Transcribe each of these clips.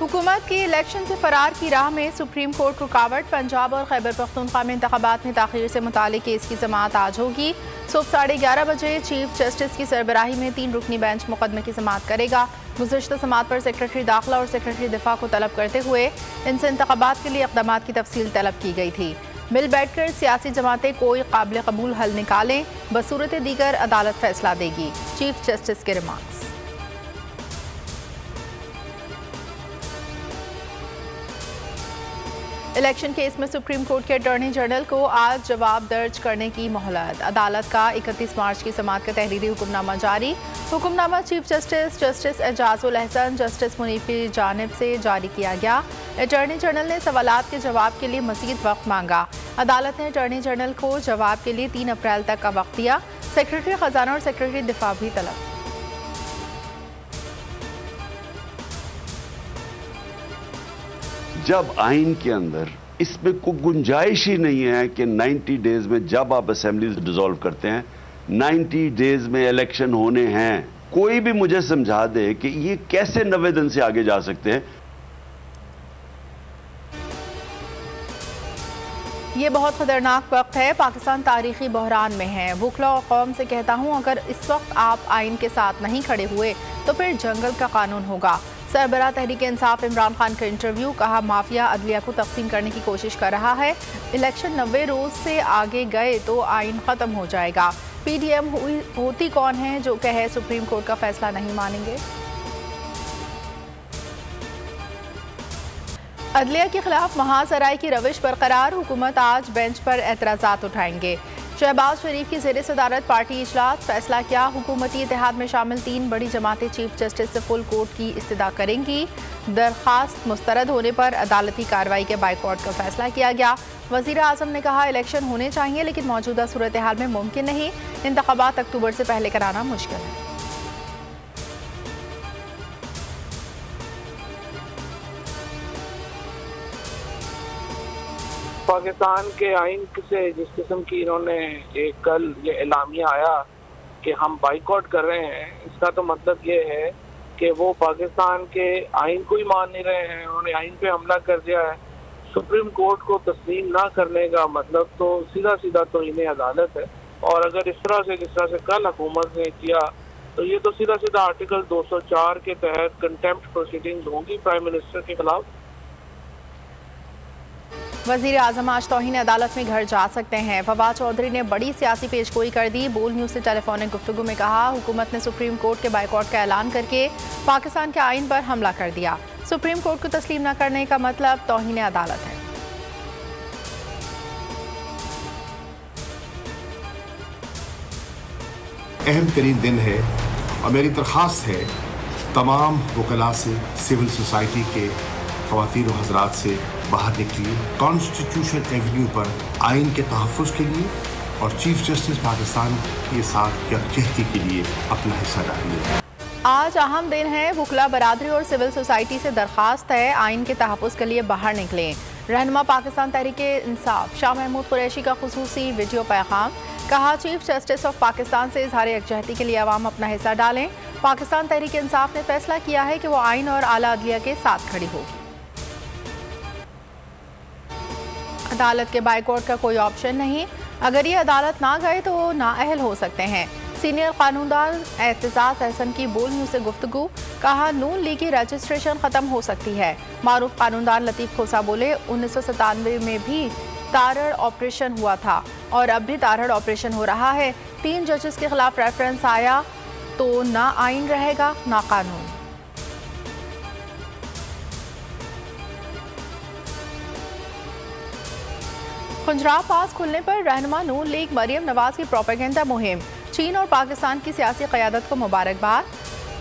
हुकूमत की इलेक्शन से फरार की राह में सुप्रीम कोर्ट रुकावट। पंजाब और खैबर पख्तूनख्वा में इंतखाबात में ताख़ीर से मुताल्लिक़ केस की जमात आज होगी। सुबह 11:30 बजे चीफ जस्टिस की सरबराही में 3 रुकनी बेंच मुकदमे की जमात करेगा। गुज़श्ता समात पर सेक्रेटरी दाखिला और सेक्रेटरी दिफा को तलब करते हुए इनसे इंतखाबात के लिए इक़दामात की तफसील तलब की गई थी। मिल बैठकर सियासी जमातें कोई काबिल कबूल हल निकालें, बसूरत दीगर अदालत फैसला देगी। चीफ जस्टिस के रिमार्क्स। इलेक्शन केस में सुप्रीम कोर्ट के अटॉर्नी जनरल को आज जवाब दर्ज करने की मोहलत। अदालत का 31 मार्च की समात का तहरीरी हुक्मनामा जारी। हुक्मनामा chief justice Ejazul Ahsan, justice Munib की जानिब से जारी किया गया। अटॉर्नी जनरल ने सवालात के जवाब के लिए मज़ीद वक्त मांगा। अदालत ने अटॉर्नी जनरल को जवाब के लिए 3 अप्रैल तक का वक्त दिया। सेक्रेटरी खजाना और सेक्रेटरी दिफा भी तलब। जब आइन के अंदर इसमें कोई गुंजाइश ही नहीं है कि 90 डेज में जब आप असेंबलीज डिसॉल्व करते हैं 90 डेज में इलेक्शन होने हैं, कोई भी मुझे समझा दे कि ये कैसे 90 दिन से आगे जा सकते हैं। ये बहुत खतरनाक वक्त है, पाकिस्तान तारीखी बहरान में है। वुकला और कौम से कहता हूँ, अगर इस वक्त आप आइन के साथ नहीं खड़े हुए तो फिर जंगल का कानून होगा। सरबरा तहरीक इंसाफ इमरान खान का इंटरव्यू, कहा माफिया अदलिया को तकसीम करने की कोशिश कर रहा है। इलेक्शन 90 रोज़ से आगे गए तो आइन ख़त्म हो जाएगा। PDM होती कौन है जो कहे सुप्रीम कोर्ट का फैसला नहीं मानेंगे। अदलिया के खिलाफ महासराय की रविश बरकरार। हुकूमत आज बेंच पर एतराज़ात उठाएंगे। शहबाज शरीफ की ज़ेरे सदारत पार्टी इजलास, फैसला क्या। हुकूमती इतिहाद में शामिल 3 बड़ी जमातें चीफ जस्टिस से फुल कोर्ट की इस्तदा करेंगी। दरख्वास्त मुस्तरद होने पर अदालती कार्रवाई के बाइकॉट का फैसला किया गया। वज़ीर आज़म ने कहा इलेक्शन होने चाहिए लेकिन मौजूदा सूरत हाल में मुमकिन नहीं, इंतखाबात अक्टूबर से पहले कराना मुश्किल है। पाकिस्तान के आइन से जिस किस्म की इन्होंने कल ये एलामिया आया कि हम बाइकॉट कर रहे हैं, इसका तो मतलब ये है कि वो पाकिस्तान के आइन को ही मान नहीं रहे हैं। उन्होंने आइन पे हमला कर दिया है। सुप्रीम कोर्ट को तस्लीम ना करने का मतलब तो सीधा सीधा तो इन्हें अदालत है। और अगर इस तरह से जिस तरह से कल हुकूमत ने किया तो ये तो सीधा सीधा आर्टिकल 204 के तहत कंटेम्प्ट प्रोसीडिंग्स होंगी प्राइम मिनिस्टर के खिलाफ। वज़ीर आज़म आज तौहीन अदालत में घर जा सकते हैं। फवाद चौधरी ने बड़ी सियासी पेशगोई कर दी। बोल न्यूज़ से टेलीफोनिक गुफ्तगू में कहा हुकूमत ने सुप्रीम कोर्ट के बाइकॉट का ऐलान करके पाकिस्तान के आइन पर हमला कर दिया। सुप्रीम कोर्ट को तस्लीम न करने का मतलब तौहीन अदालत है। अहम तरीन दिन है और मेरी दरख्वास्त है तमाम वकला से, सिविल सोसाइटी के ख्वातीन और हजरात से बाहर निकलिए। कॉन्स्टिट्यूशन एवेन्यू पर आइन के तहफ़्फ़ुज़ के लिए और चीफ जस्टिस पाकिस्तान के साथ यकजहती के लिए अपना हिस्सा डालिए। आज अहम दिन है, वुकला बरादरी और सिविल सोसाइटी से दरख्वास्त है आइन के तहफ़्फ़ुज़ के लिए बाहर निकलें। रहनुमा पाकिस्तान तहरीके इंसाफ शाह महमूद कुरैशी का खुसूसी वीडियो पैगाम, कहा चीफ जस्टिस ऑफ पाकिस्तान से इजहार यकजहती के लिए आवाम अपना हिस्सा डालें। पाकिस्तान तहरीके इंसाफ ने फैसला किया है कि वो आइन और आला अदलिया के साथ खड़ी होगी। अदालत के बाइकॉट का कोई ऑप्शन नहीं, अगर ये अदालत ना गए तो नाअहल हो सकते हैं। सीनियर कानूनदान एतजाज अहसन की बोल न्यूज़ से गुफ्तगू, कहा नून लीग की रजिस्ट्रेशन ख़त्म हो सकती है। मारूफ कानूनदान लतीफ खोसा बोले 1997 में भी तारड़ ऑपरेशन हुआ था और अब भी तारड़ ऑपरेशन हो रहा है। 3 जजेस के खिलाफ रेफरेंस आया तो ना आइन रहेगा ना कानून। खंजराब पास खुलने पर रहनुमा नून लीग मरियम नवाज की प्रोपेगेंडा मुहिम, चीन और पाकिस्तान की सियासी क़यादत को मुबारकबाद।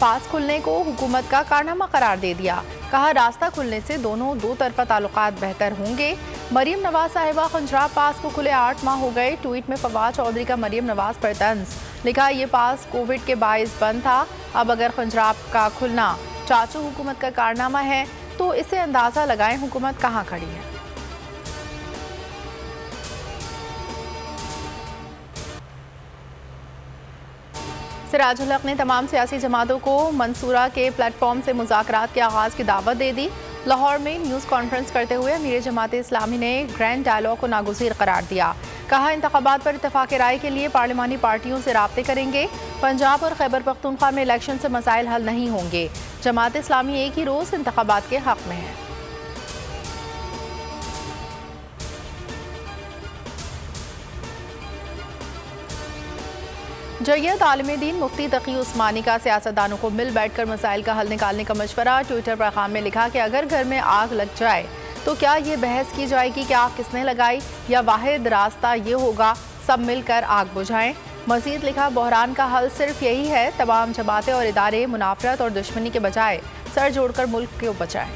पास खुलने को हुकूमत का कारनामा करार दे दिया, कहा रास्ता खुलने से दोनों दो तरफा ताल्लुकात बेहतर होंगे। मरियम नवाज साहिबा खंजराब पास को खुले 8 माह हो गए। ट्वीट में फवाद चौधरी का मरियम नवाज पर तंज, लिखा ये पास कोविड के बायस बंद था, अब अगर खंजराब का खुलना चाचू हुकूमत का कारनामा है तो इससे अंदाज़ा लगाएं हुकूमत कहाँ खड़ी है। सिराजुल हक ने तमाम सियासी जमातों को मंसूरा के प्लेटफॉर्म से मुज़ाकरात के आगाज़ की दावत दे दी। लाहौर में न्यूज़ कॉन्फ्रेंस करते हुए अमीर जमात-ए-इस्लामी ने ग्रैंड डायलॉग को नागुज़ीर करार दिया। कहा, इंतखाबात पर इतफाक़े राय के लिए पार्लिमानी पार्टियों से राब्ते करेंगे। पंजाब और खैबर पख्तूनख्वा में इलेक्शन से मसाइल हल नहीं होंगे। जमात-ए-इस्लामी एक ही रोज़ इंतखाबात के हक़ में है। जैयद आलिम दीन मुफ्ती तकी उस्मानी का सियासतदानों को मिल बैठकर मसाइल का हल निकालने का मशवरा। ट्विटर पर खाम में लिखा कि अगर घर में आग लग जाए तो क्या ये बहस की जाएगी कि आग किसने लगाई या वाहिद रास्ता ये होगा सब मिलकर आग बुझाएं। मजीद लिखा, बहरान का हल सिर्फ यही है, तमाम जमातें और इदारे मुनाफरत और दुश्मनी के बजाय सर जोड़कर मुल्क को बचाएं।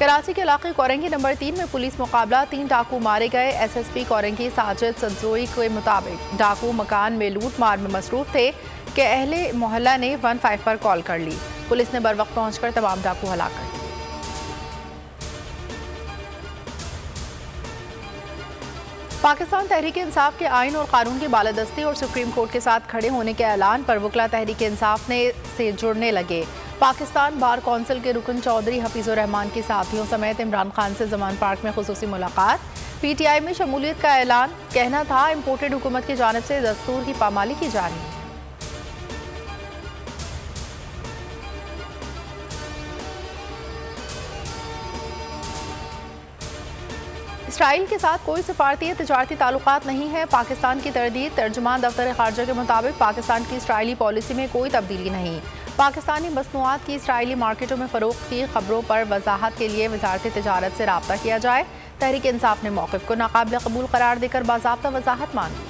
कराची के इलाके कोरंगी नंबर 3 में पुलिस मुकाबला, 3 डाकू मारे गए। SSP कोरंगी साजिद संजोई के मुताबिक डाकू मकान में लूट मार में मसरूफ थे कि अहले मोहल्ला ने 1-5 पर कॉल कर ली। पुलिस ने बरवक्त पहुंचकर तमाम डाकू हलाक कर दिए। पाकिस्तान तहरीक-ए-इंसाफ के आइन और कानून की बालादस्ती और सुप्रीम कोर्ट के साथ खड़े होने के ऐलान पर वकला तहरीक-ए-इंसाफ ने से जुड़ने लगे। पाकिस्तान बार कौंसिल के रुकन चौधरी हफीजुर रहमान के साथियों समेत इमरान खान से जमान पार्क में खुसूसी मुलाकात। PTI में शमूलियत का ऐलान, कहना था इम्पोर्टेड हुकूमत की जानिब से दस्तूर की पामाली की जा रही है। इसराइल के साथ कोई सफारती तजारती ताल्लुकात नहीं है। पाकिस्तान की तरदीद, तर्जुमान दफ्तर खारजा के मुताबिक पाकिस्तान की इसराइली पॉलिसी में कोई तब्दीली नहीं। पाकिस्तानी मसनूआत की इसराइली मार्केटों में फरोख्त की खबरों पर वजाहत के लिए वजारत तजारत से रब्ता किया जाए। तहरीक इंसाफ ने मौक़िफ़ को नाकाबिल कबूल करार देकर बाज़ाब्ता वजाहत मांगी।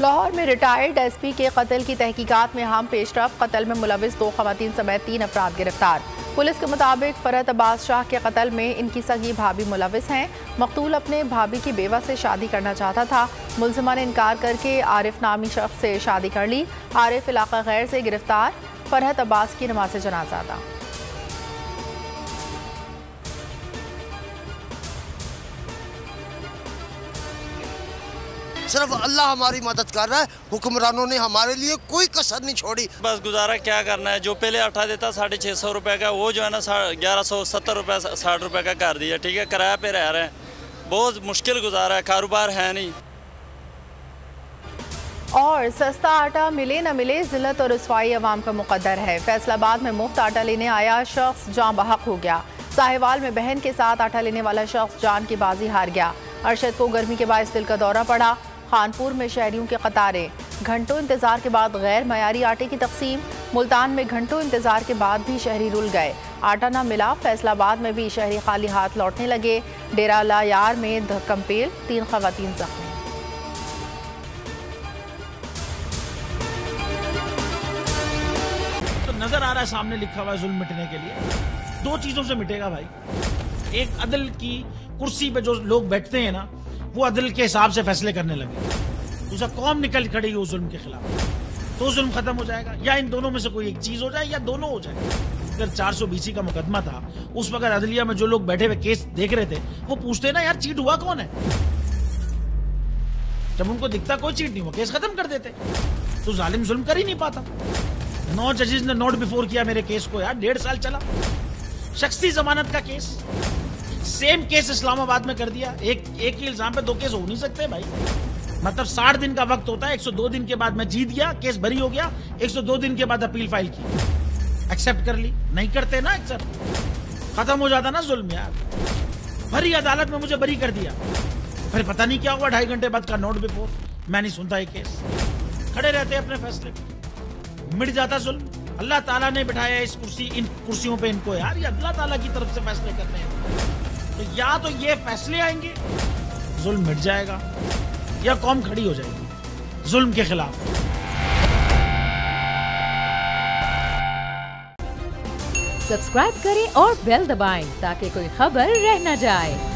लाहौर में रिटायर्ड SP के कत्ल की तहकीकात में अहम पेशरफ, कत्ल में मुलविस 2 खवातीन समेत 3 अफराद गिरफ्तार। पुलिस के मुताबिक फरहत अब्बास शाह के कत्ल में इनकी सगी भाभी मुलविस हैं। मकतूल अपने भाभी की बेवा से शादी करना चाहता था। मुलजमा ने इनकार करके आरिफ नामी शख्स से शादी कर ली। आरिफ इलाका गैर से गिरफ्तार। फरहत अब्बास की नमाज जनाजा अदा। सिर्फ अल्लाह हमारी मदद कर रहा है, हुक्मरानों ने हमारे लिए कोई कसर नहीं छोड़ी। बस गुजारा क्या करना है, जो पहले 8 देता 650 रुपये का, वो जो है ना 1170 रुपये 60 रुपये का कर दिया। ठीक है, किराया पे रह रहे हैं, बहुत मुश्किल गुजारा है, कारोबार है नहीं। और सस्ता आटा मिले न मिले, जिल्लत और रसवाई अवाम का मुकद्दर है। फैसलाबाद में मुफ्त आटा लेने आया शख्स जान बहक हो गया। साहिवाल में बहन के साथ आटा लेने वाला शख्स जान की बाजी हार गया। अरशद को गर्मी के बायस दिल का दौरा पड़ा। खानपुर में शहरियों के कतारें, घंटों इंतजार के बाद गैर मयारी आटे की तकसीम। मुल्तान में घंटों इंतजार के बाद भी शहरी रुल गए, आटा ना मिला। फैसलाबाद में भी शहरी खाली हाथ लौटने लगे। डेरा लायार में धक्कमपेल, 3 खवातीन जख्मी। तो नजर आ रहा है, सामने लिखा हुआ है जुल्म मिटने के लिए। 2 चीजों से मिटेगा भाई, एक अदल की कुर्सी पे जो लोग बैठते हैं ना, वो अदल के हिसाब से फैसले करने लगे। उसे कौम निकल खड़ी हो जुल्म के खिलाफ, तो जुल्म खत्म हो जाएगा। या इन दोनों में से कोई एक चीज हो जाए, या दोनों हो जाए। अगर 420 का मुकदमा था, उस वक्त अदलिया में जो लोग बैठे हुए केस देख रहे थे, वो पूछते ना यार चीट हुआ कौन है। जब उनको दिखता कोई चीट नहीं हुआ, केस खत्म कर देते। तो जालिम जुल्म कर ही नहीं पाता। 9 जजेज ने नोट बिफोर किया मेरे केस को यार, 1.5 साल चला। शख्सी जमानत का केस, सेम केस इस्लामाबाद में कर दिया। एक ही इल्जाम पे 2 केस हो नहीं सकते भाई। मतलब 60 दिन का वक्त होता है, 102 दिन के बाद मैं जीत गया, केस बरी हो गया। 102 दिन के बाद अपील फाइल की, एक्सेप्ट कर ली। नहीं करते ना एक्सेप्ट, खत्म हो जाता ना जुल्म यार। भरी अदालत में मुझे बरी कर दिया, फिर पता नहीं क्या हुआ, 2.5 घंटे बाद का नोट बिफोर। मैं नहीं सुनता ये केस, खड़े रहते अपने फैसले पे, मिट जाता जुल्म। अल्लाह ताला ने बिठाया इन कुर्सियों पे इनको यार, ये अल्लाह ताला की तरफ से फैसले करने हैं। तो या तो ये फैसले आएंगे, जुल्म मिट जाएगा, या कौम खड़ी हो जाएगी जुल्म के खिलाफ। सब्सक्राइब करें और बेल दबाएं ताकि कोई खबर रह न जाए।